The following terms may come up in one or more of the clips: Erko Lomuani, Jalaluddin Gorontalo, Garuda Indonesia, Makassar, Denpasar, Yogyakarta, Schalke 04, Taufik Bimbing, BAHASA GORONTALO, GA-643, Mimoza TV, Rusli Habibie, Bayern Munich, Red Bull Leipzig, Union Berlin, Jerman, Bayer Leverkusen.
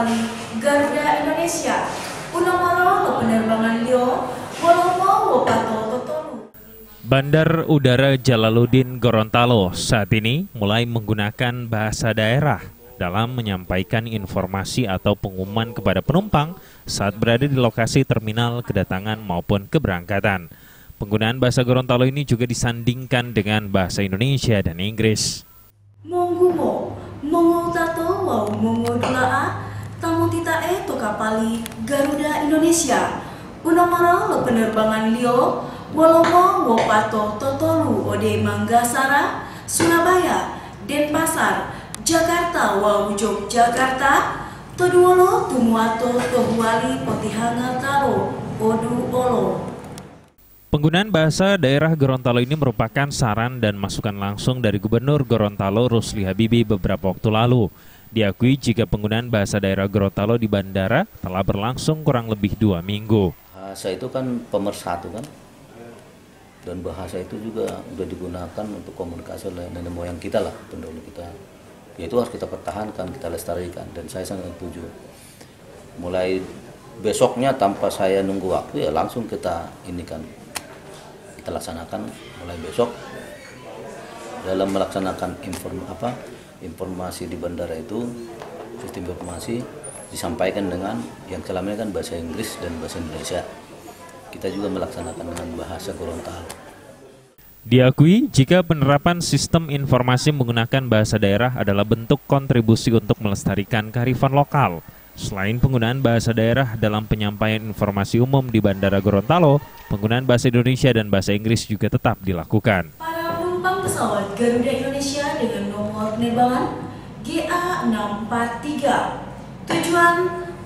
kembali Garuda Indonesia. Penerbangan Bandar Udara Jalaluddin Gorontalo saat ini mulai menggunakan bahasa daerah dalam menyampaikan informasi atau pengumuman kepada penumpang saat berada di lokasi terminal kedatangan maupun keberangkatan. Penggunaan bahasa Gorontalo ini juga disandingkan dengan bahasa Indonesia dan Inggris. Kapali Garuda Indonesia, unomoro penerbangan Leo, Wolomo, Wopato, Totolu, Ode Manggasara, Surabaya, Denpasar, Jakarta, Wawujog, Jakarta, Toduolo, Tumuato, Tohuali, Potihanga, Taro, Odu, Olo. Penggunaan bahasa daerah Gorontalo ini merupakan saran dan masukan langsung dari Gubernur Gorontalo Rusli Habibie beberapa waktu lalu. Diakui jika penggunaan bahasa daerah Gorontalo di bandara telah berlangsung kurang lebih 2 minggu. Bahasa itu kan pemersatu kan, dan bahasa itu juga sudah digunakan untuk komunikasi oleh nenek moyang kita lah, pendahulu kita. Ya itu harus kita pertahankan, kita lestarikan, dan saya sangat setuju. Mulai besoknya tanpa saya nunggu waktu ya langsung kita ini kan. Kita laksanakan mulai besok dalam melaksanakan informasi di bandara itu, sistem informasi disampaikan dengan yang selama ini kan bahasa Inggris dan bahasa Indonesia. Kita juga melaksanakan dengan bahasa Gorontalo. Diakui jika penerapan sistem informasi menggunakan bahasa daerah adalah bentuk kontribusi untuk melestarikan kearifan lokal. Selain penggunaan bahasa daerah dalam penyampaian informasi umum di Bandara Gorontalo, penggunaan bahasa Indonesia dan bahasa Inggris juga tetap dilakukan. Para penumpang pesawat Garuda Indonesia dengan nomor penerbangan GA-643, tujuan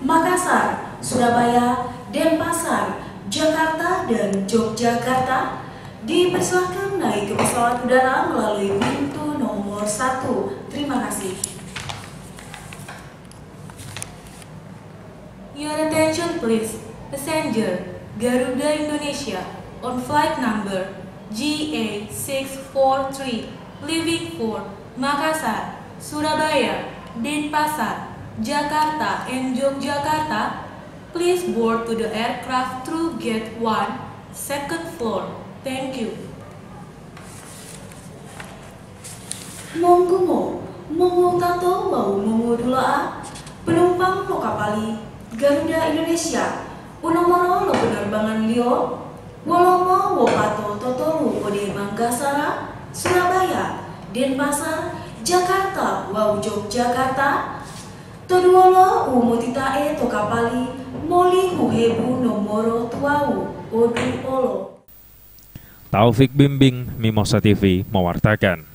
Makassar, Surabaya, Denpasar, Jakarta, dan Yogyakarta, dipersilakan naik ke pesawat udara melalui pintu nomor 1. Terima kasih. Your attention please, passenger Garuda Indonesia on flight number GA-643 leaving for Makassar, Surabaya, Denpasar, Jakarta and Yogyakarta. Please board to the aircraft through gate 1, second floor. Thank you. Monggumo, mongutato wau mongudula penumpang kapali Garuda Indonesia, unomoro penerbangan Leo, Wolomo, Wopato, Totolu, Ode Manggasara, Surabaya, Denpasar, Jakarta, Wawujog, Jakarta, Toduolo, Umutitae, Tokapali, Moli, Huhebu, Nomoro, Tuau, Odu, Olo. Taufik Bimbing, Mimoza TV, mewartakan.